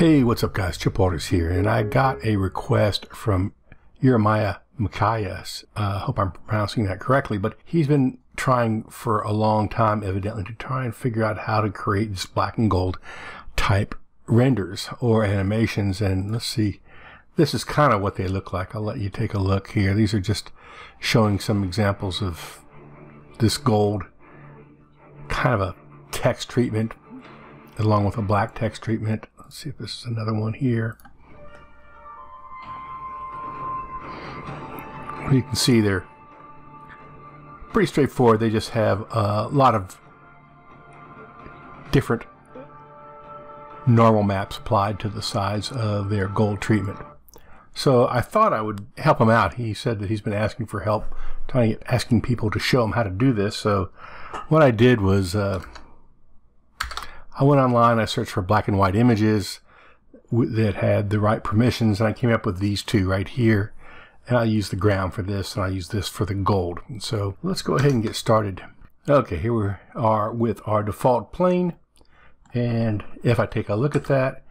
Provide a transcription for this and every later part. Hey, what's up guys, Chip Walters here, and I got a request from Jeremiah Mckayus. I hope I'm pronouncing that correctly, but he's been trying for a long time, evidently, to try and figure out how to create this black and gold type renders or animations. And let's see, this is kind of what they look like. I'll let you take a look here. These are just showing some examples of this gold, kind of a text treatment, along with a black text treatment. Let's see if this is another one here. You can see they're pretty straightforward. They just have a lot of different normal maps applied to the sides of their gold treatment. So I thought I would help him out. He said that he's been asking for help, asking people to show him how to do this. So what I did was I went online, I searched for black and white images that had the right permissions, and I came up with these two right here. And I used the ground for this, and I used this for the gold. And so let's go ahead and get started. Okay, here we are with our default plane. And if I take a look at that,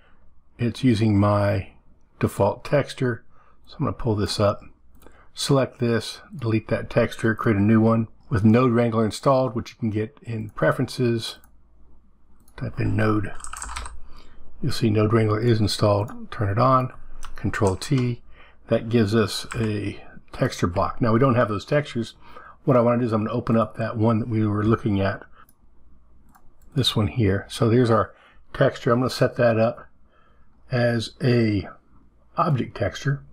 it's using my default texture. So I'm going to pull this up, select this, delete that texture, create a new one with Node Wrangler installed, which you can get in Preferences. Type in Node. You'll see Node Wrangler is installed. Turn it on. Control T. That gives us a texture block. Now we don't have those textures. What I want to do is I'm going to open up that one that we were looking at. This one here. So there's our texture. I'm going to set that up as a object texture.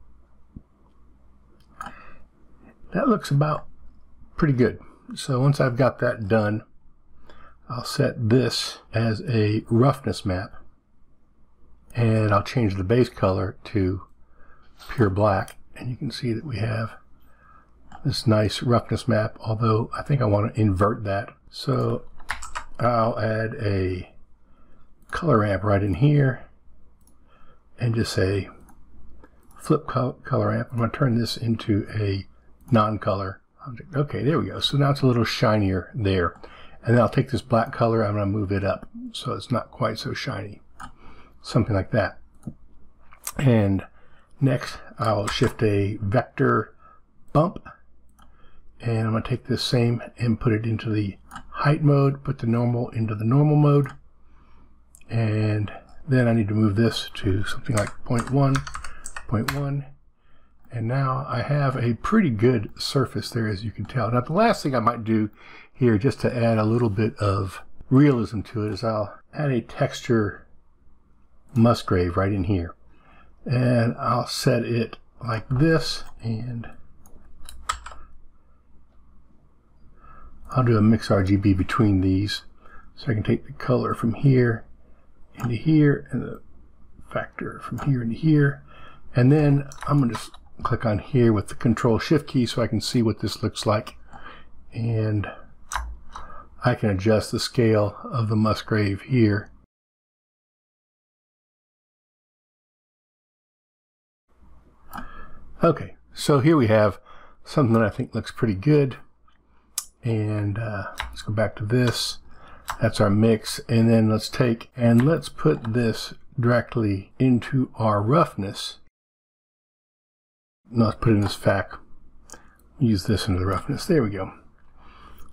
That looks about pretty good. So once I've got that done, I'll set this as a roughness map, and I'll change the base color to pure black, and you can see that we have this nice roughness map, although I think I want to invert that. So I'll add a color ramp right in here and just say flip color ramp. I'm going to turn this into a non-color object. Okay, there we go. So now it's a little shinier there. And then I'll take this black color, I'm going to move it up so it's not quite so shiny. Something like that. And next, I'll shift a vector bump. And I'm going to take this same and put it into the height mode, put the normal into the normal mode. And then I need to move this to something like 0.1, 0.1. And now I have a pretty good surface there, as you can tell. Now the last thing I might do here, just to add a little bit of realism to it, is I'll add a texture Musgrave right in here. And I'll set it like this, and I'll do a mix RGB between these. So I can take the color from here into here, and the factor from here into here. And then I'm going to just click on here with the Control Shift key so I can see what this looks like, and I can adjust the scale of the Musgrave here. Okay, so here we have something that I think looks pretty good, and let's go back to this. That's our mix, and then let's take and let's put this directly into our roughness. Now let's put in this FAC, use this into the roughness. There we go.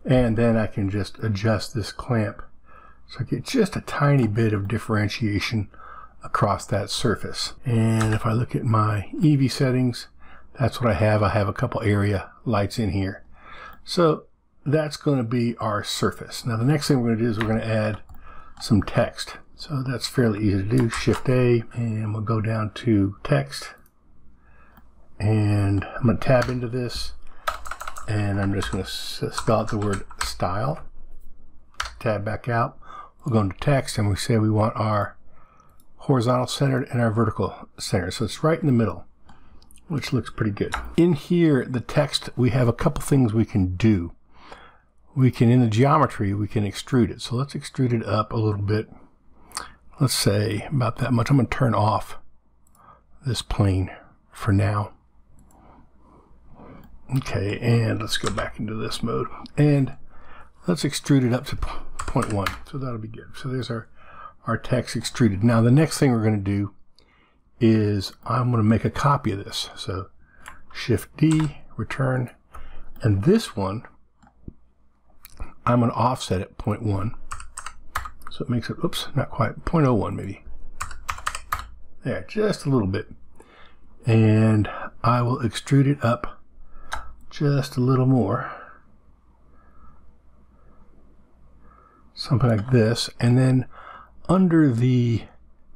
And then I can just adjust this clamp so I get just a tiny bit of differentiation across that surface. And if I look at my EV settings, that's what I have. I have a couple area lights in here. So that's going to be our surface. Now the next thing we're going to do is we're going to add some text. So that's fairly easy to do. Shift A, and we'll go down to text. And I'm going to tab into this, and I'm just going to spell out the word style. Tab back out. We'll go into text, and we say we want our horizontal centered and our vertical centered. So it's right in the middle, which looks pretty good. In here, the text, we have a couple things we can do. We can, in the geometry, we can extrude it. So let's extrude it up a little bit. Let's say about that much. I'm going to turn off this plane for now. Okay, and let's go back into this mode, and let's extrude it up to 0.1. So that'll be good. So there's our, our text extruded. Now the next thing we're going to do is I'm going to make a copy of this. So Shift D, return, and this one I'm going to offset at 0.1. So it makes it, oops, not quite, 0.01 maybe. There, just a little bit. And I will extrude it up just a little more. Something like this. And then under the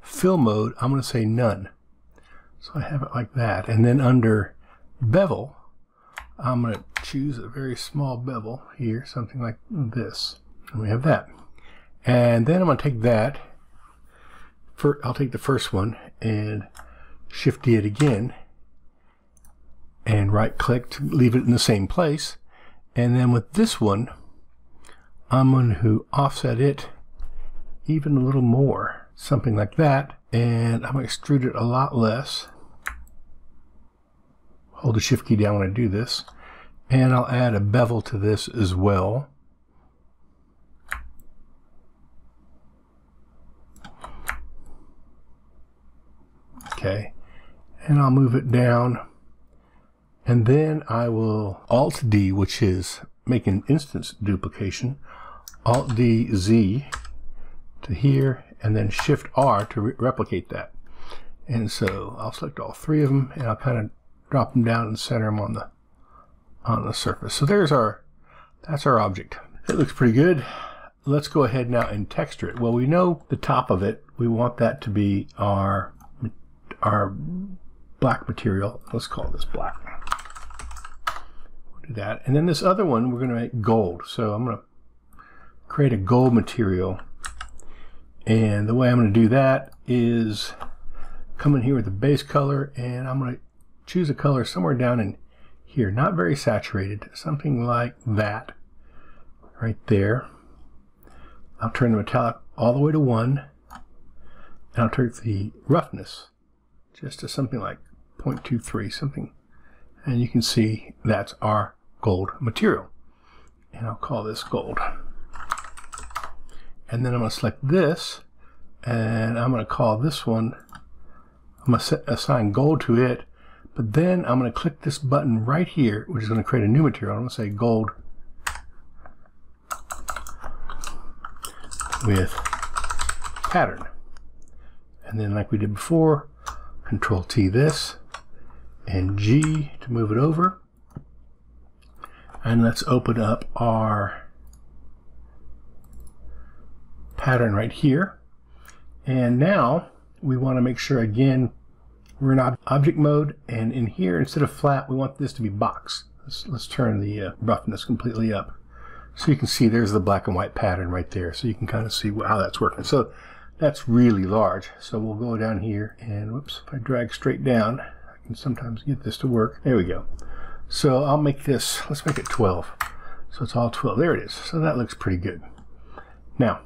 fill mode, I'm going to say none. So I have it like that. And then under bevel, I'm going to choose a very small bevel here, something like this. And we have that. And then I'm going to take that. I'll take the first one and Shift D it again and right click to leave it in the same place. And then with this one, I'm going to offset it even a little more, something like that. And I'm going to extrude it a lot less. Hold the Shift key down when I do this. And I'll add a bevel to this as well. Okay, and I'll move it down, and then I will Alt D, which is making instance duplication, Alt D Z to here, and then Shift R to replicate that. And so I'll select all three of them, and I'll kind of drop them down and center them on the surface. So there's that's our object. It looks pretty good. Let's go ahead now and texture it. Well, we know the top of it. We want that to be our black material. Let's call this black. We'll do that. And then this other one we're going to make gold. So I'm going to create a gold material. And the way I'm going to do that is come in here with the base color, and I'm going to choose a color somewhere down in here. Not very saturated. Something like that. Right there. I'll turn the metallic all the way to 1. And I'll turn the roughness just to something like 0.23 something, and you can see that's our gold material, and I'll call this gold. And then I'm going to select this, and I'm going to call this one, I'm going to assign gold to it, but then I'm going to click this button right here, which is going to create a new material. I'm going to say gold with pattern, and then like we did before, Control T this, and G to move it over. And let's open up our pattern right here. And now we want to make sure, again, we're in object mode, and in here, instead of flat, we want this to be box. Let's turn the roughness completely up. So you can see there's the black and white pattern right there. So you can kind of see how that's working. So that's really large, so we'll go down here, and whoops, if I drag straight down, I can sometimes get this to work. There we go. So I'll make this, let's make it 12. So it's all 12. There it is. So that looks pretty good. Now,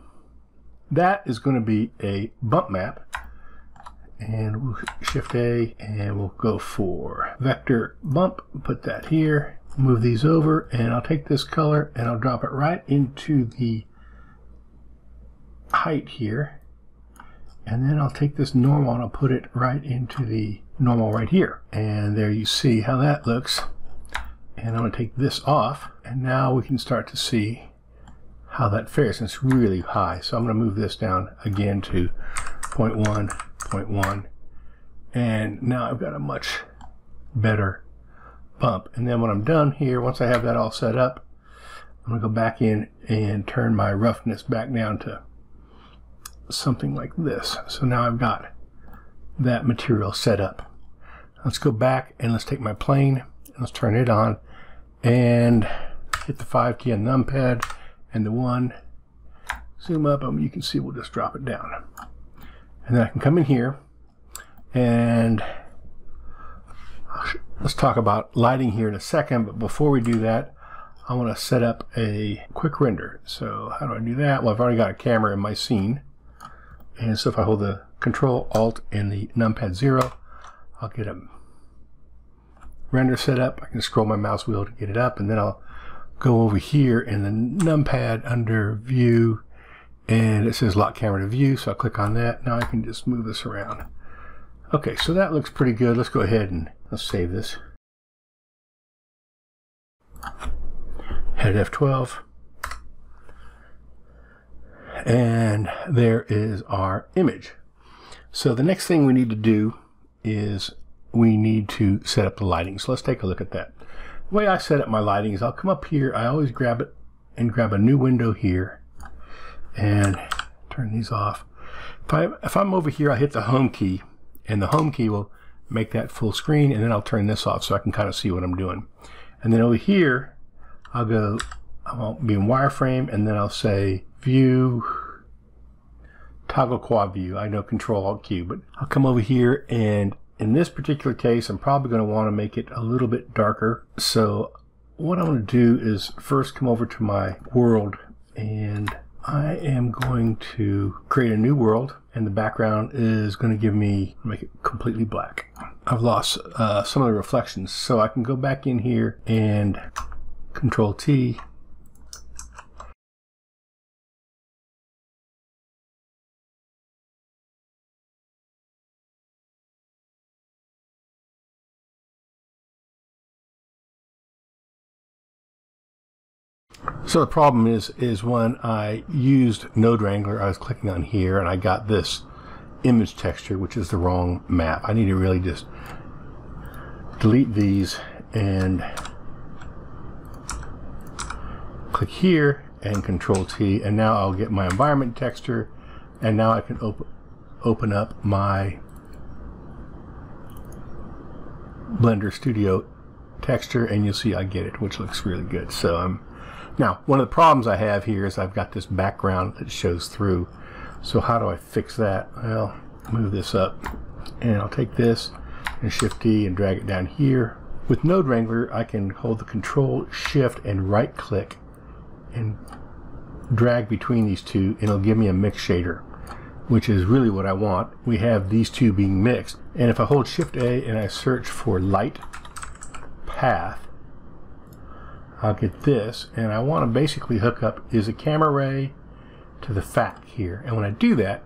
that is going to be a bump map, and we'll Shift A, and we'll go for vector bump, put that here, move these over, and I'll take this color, and I'll drop it right into the height here. And then I'll take this normal and I'll put it right into the normal right here. And there you see how that looks. And I'm going to take this off. And now we can start to see how that fares. And it's really high. So I'm going to move this down again to 0.1, 0.1. And now I've got a much better bump. And then when I'm done here, once I have that all set up, I'm going to go back in and turn my roughness back down to something like this. So now I've got that material set up. Let's go back and let's take my plane and let's turn it on and hit the 5 key on numpad and the 1, zoom up, and you can see we'll just drop it down. And then I can come in here and let's talk about lighting here in a second, but before we do that, I want to set up a quick render. So how do I do that? Well, I've already got a camera in my scene. And so if I hold the Control, Alt, and the numpad 0, I'll get a render set up. I can scroll my mouse wheel to get it up, and then I'll go over here in the numpad under View And it says lock camera to view, so I'll click on that. Now I can just move this around. Okay, so that looks pretty good. Let's go ahead and let's save this. Hit F12. And there is our image. So the next thing we need to do is we need to set up the lighting. So let's take a look at that. The way I set up my lighting is I'll come up here. I always grab it and grab a new window here and turn these off. If I'm over here, I hit the home key, and the home key will make that full screen, and then I'll turn this off so I can kind of see what I'm doing. And then over here, I'll go, I won't be in wireframe, and then I'll say view, toggle quad view. I know Control Alt Q, but I'll come over here, and in this particular case, I'm probably going to want to make it a little bit darker. So what I'm going to do is first come over to my world, and I am going to create a new world, and the background is going to give me, make it completely black. I've lost some of the reflections, so I can go back in here and Control T. So the problem is when I used Node Wrangler, I was clicking on here and I got this image texture, which is the wrong map. I need to really just delete these and click here and Control T, and now I'll get my environment texture, and now I can open up my Blender Studio texture, and you'll see I get it, which looks really good. So now, one of the problems I have here is I've got this background that shows through. So how do I fix that? Well, move this up, and I'll take this and Shift D and drag it down here. With Node Wrangler, I can hold the Control Shift and right click and drag between these two, and it'll give me a mix shader, which is really what I want. We have these two being mixed, and if I hold Shift A and I search for light path, I'll get this, and I want to basically hook up is a camera ray to the fact here, and when I do that,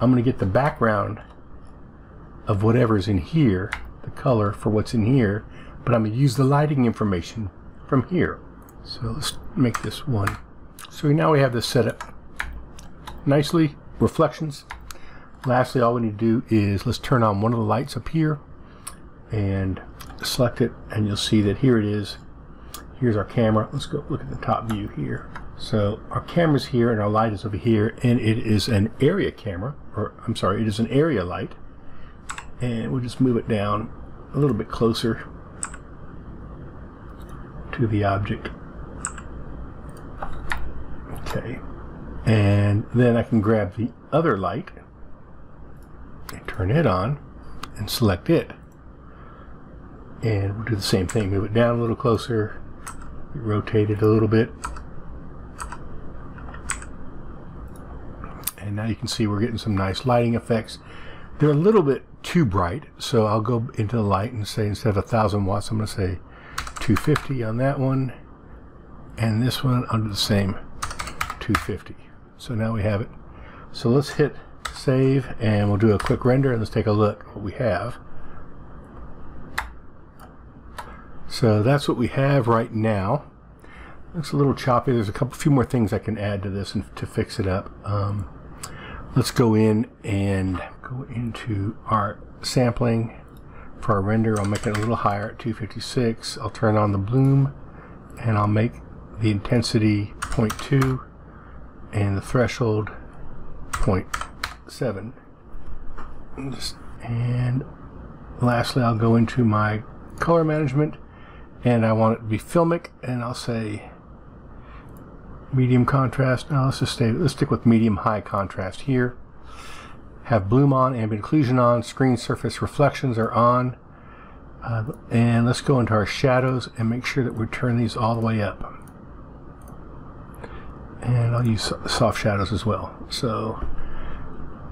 I'm going to get the background of whatever's in here, the color for what's in here, but I'm going to use the lighting information from here. So let's make this one. So now we have this set up nicely, reflections. Lastly, all we need to do is let's turn on one of the lights up here and select it, and you'll see that here it is. Here's our camera. Let's go look at the top view here. So our camera's here and our light is over here, and it is an area camera, or I'm sorry, it is an area light. And we'll just move it down a little bit closer to the object. Okay. And then I can grab the other light and turn it on and select it. And we'll do the same thing, move it down a little closer, rotate it a little bit. And now you can see we're getting some nice lighting effects. They're a little bit too bright, so I'll go into the light and say instead of 1,000 watts, I'm going to say 250 on that one. And this one under the same 250. So now we have it. So let's hit save, and we'll do a quick render, and let's take a look at what we have. So that's what we have right now. Looks a little choppy. There's a few more things I can add to this and to fix it up. Let's go in and go into our sampling for our render. I'll make it a little higher at 256. I'll turn on the bloom, and I'll make the intensity 0.2 and the threshold 0.7. And lastly, I'll go into my color management, and I want it to be filmic, and I'll say medium contrast. Now let's stick with medium high contrast here. Have bloom on, ambient occlusion on, screen surface reflections are on, and let's go into our shadows and make sure that we turn these all the way up. And I'll use soft shadows as well. So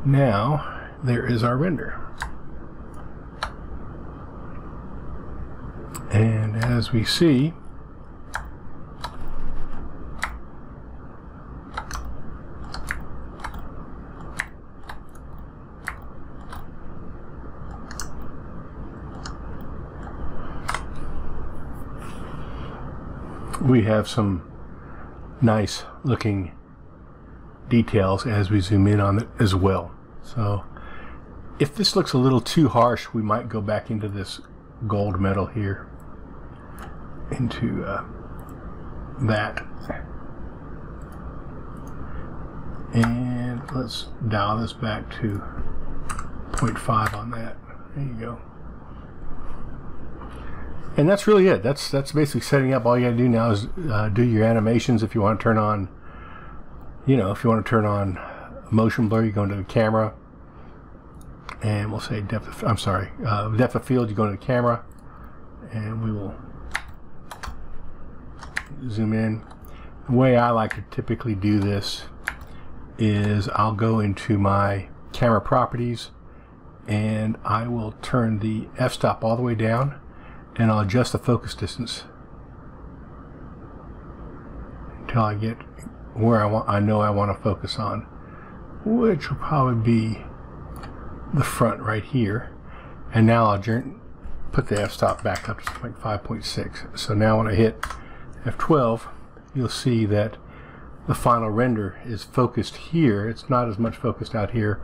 now there is our render. And as we see, we have some nice looking details as we zoom in on it as well. So if this looks a little too harsh, we might go back into this gold metal here, into that, and let's dial this back to 0.5 on that. There you go. And that's really it. That's basically setting up. All you gotta do now is do your animations. If you want to turn on, you know, if you want to turn on motion blur, you go into the camera, and we'll say depth of, I'm sorry, depth of field, you go into the camera, and we will zoom in. The way I like to typically do this is I'll go into my camera properties, and I will turn the f-stop all the way down, and I'll adjust the focus distance until I get where I know I want to focus on, which will probably be the front right here. And now I'll put the f-stop back up to like 5.6. So now when I hit F12, you'll see that the final render is focused here. It's not as much focused out here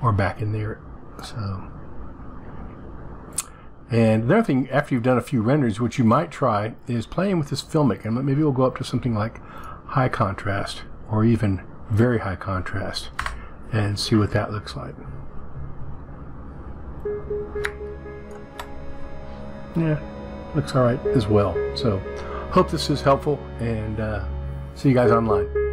or back in there. So, and another thing, after you've done a few renders, what you might try is playing with this filmic, and maybe we'll go up to something like high contrast or even very high contrast and see what that looks like. Yeah, looks alright as well. So hope this is helpful, and see you guys online.